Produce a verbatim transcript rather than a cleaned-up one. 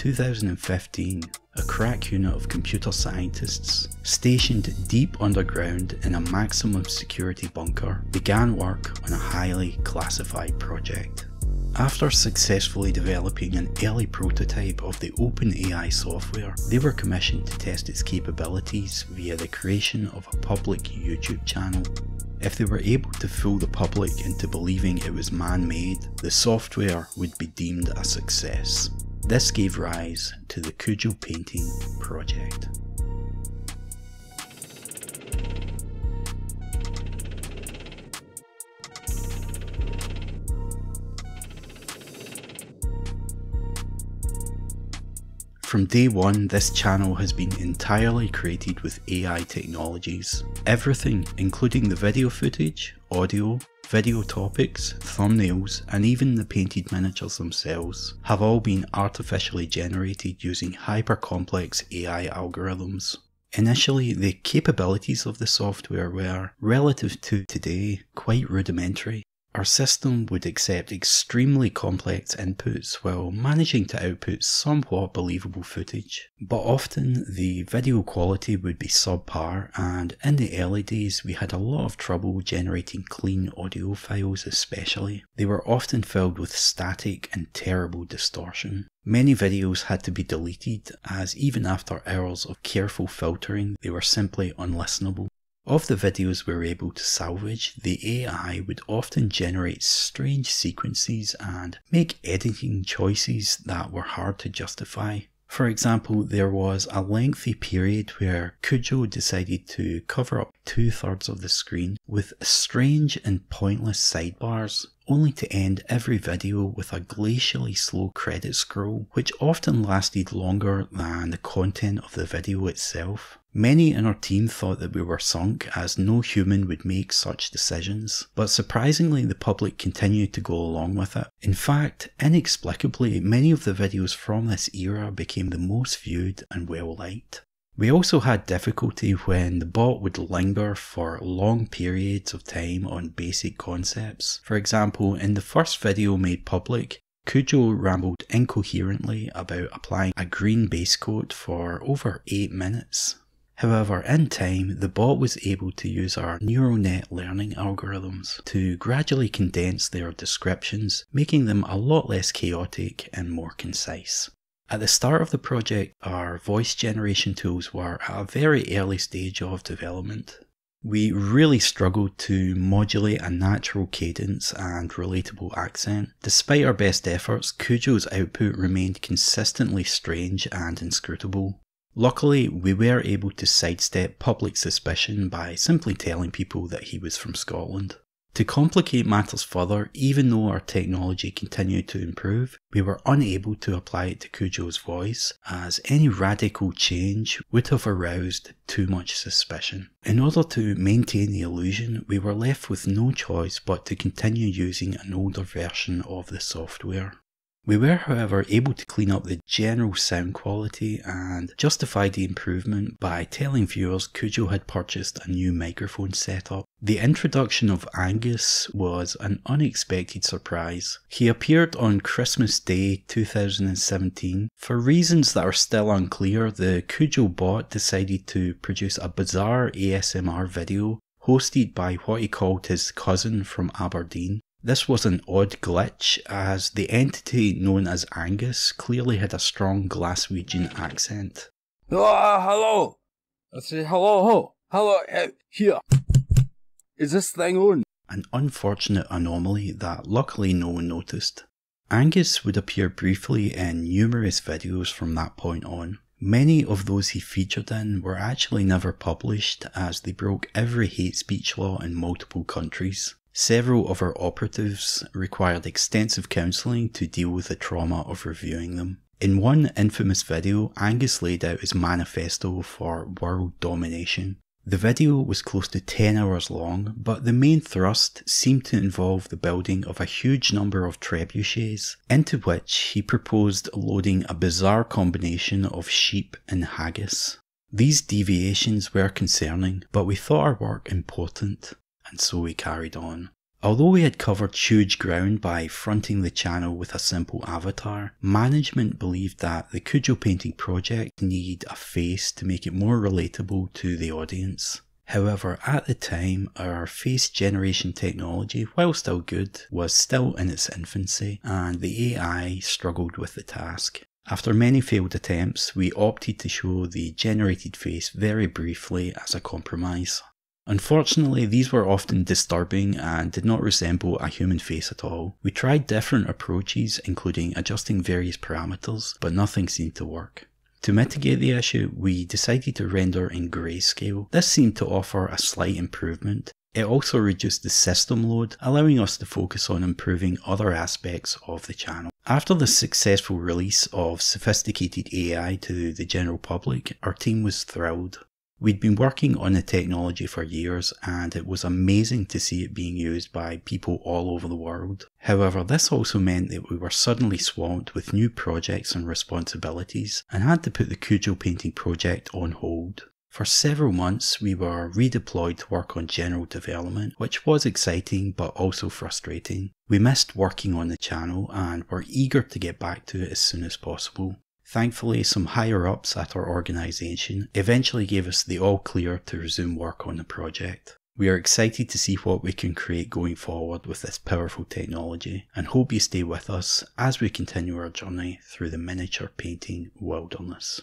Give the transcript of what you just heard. two thousand fifteen, a crack unit of computer scientists stationed deep underground in a maximum security bunker began work on a highly classified project. After successfully developing an early prototype of the OpenAI software, they were commissioned to test its capabilities via the creation of a public YouTube channel. If they were able to fool the public into believing it was man-made, the software would be deemed a success. This gave rise to the Kujo Painting project. From day one, this channel has been entirely created with A I technologies. Everything, including the video footage, audio, video topics, thumbnails, and even the painted miniatures themselves, have all been artificially generated using hyper-complex A I algorithms. Initially, the capabilities of the software were, relative to today, quite rudimentary. Our system would accept extremely complex inputs while managing to output somewhat believable footage, but often the video quality would be subpar, and in the early days we had a lot of trouble generating clean audio files especially. They were often filled with static and terrible distortion. Many videos had to be deleted as even after hours of careful filtering they were simply unlistenable. Of the videos we were able to salvage, the A I would often generate strange sequences and make editing choices that were hard to justify. For example, there was a lengthy period where Kujo decided to cover up two-thirds of the screen with strange and pointless sidebars, only to end every video with a glacially slow credit scroll, which often lasted longer than the content of the video itself. Many in our team thought that we were sunk, as no human would make such decisions, but surprisingly the public continued to go along with it. In fact, inexplicably, many of the videos from this era became the most viewed and well liked. We also had difficulty when the bot would linger for long periods of time on basic concepts. For example, in the first video made public, Kujo rambled incoherently about applying a green base coat for over eight minutes. However, in time, the bot was able to use our neural net learning algorithms to gradually condense their descriptions, making them a lot less chaotic and more concise. At the start of the project, our voice generation tools were at a very early stage of development. We really struggled to modulate a natural cadence and relatable accent. Despite our best efforts, Kujo's output remained consistently strange and inscrutable. Luckily, we were able to sidestep public suspicion by simply telling people that he was from Scotland. To complicate matters further, even though our technology continued to improve, we were unable to apply it to Kujo's voice, as any radical change would have aroused too much suspicion. In order to maintain the illusion, we were left with no choice but to continue using an older version of the software. We were, however, able to clean up the general sound quality and justify the improvement by telling viewers Kujo had purchased a new microphone setup. The introduction of Angus was an unexpected surprise. He appeared on Christmas Day two thousand seventeen. For reasons that are still unclear, the Kujo bot decided to produce a bizarre A S M R video hosted by what he called his cousin from Aberdeen. This was an odd glitch, as the entity known as Angus clearly had a strong Glaswegian accent. Oh, uh, hello! I say hello, ho. Hello, uh, here! Is this thing on? An unfortunate anomaly that luckily no one noticed. Angus would appear briefly in numerous videos from that point on. Many of those he featured in were actually never published, as they broke every hate speech law in multiple countries. Several of our operatives required extensive counselling to deal with the trauma of reviewing them. In one infamous video, Angus laid out his manifesto for world domination. The video was close to ten hours long, but the main thrust seemed to involve the building of a huge number of trebuchets, into which he proposed loading a bizarre combination of sheep and haggis. These deviations were concerning, but we thought our work important. And so we carried on. Although we had covered huge ground by fronting the channel with a simple avatar, management believed that the Kujo Painting project needed a face to make it more relatable to the audience. However, at the time, our face generation technology, while still good, was still in its infancy, and the A I struggled with the task. After many failed attempts, we opted to show the generated face very briefly as a compromise. Unfortunately, these were often disturbing and did not resemble a human face at all. We tried different approaches, including adjusting various parameters, but nothing seemed to work. To mitigate the issue, we decided to render in grayscale. This seemed to offer a slight improvement. It also reduced the system load, allowing us to focus on improving other aspects of the channel. After the successful release of sophisticated A I to the general public, our team was thrilled. We'd been working on the technology for years, and it was amazing to see it being used by people all over the world. However, this also meant that we were suddenly swamped with new projects and responsibilities, and had to put the Kujo Painting project on hold. For several months, we were redeployed to work on general development, which was exciting but also frustrating. We missed working on the channel and were eager to get back to it as soon as possible. Thankfully, some higher-ups at our organisation eventually gave us the all-clear to resume work on the project. We are excited to see what we can create going forward with this powerful technology, and hope you stay with us as we continue our journey through the miniature painting wilderness.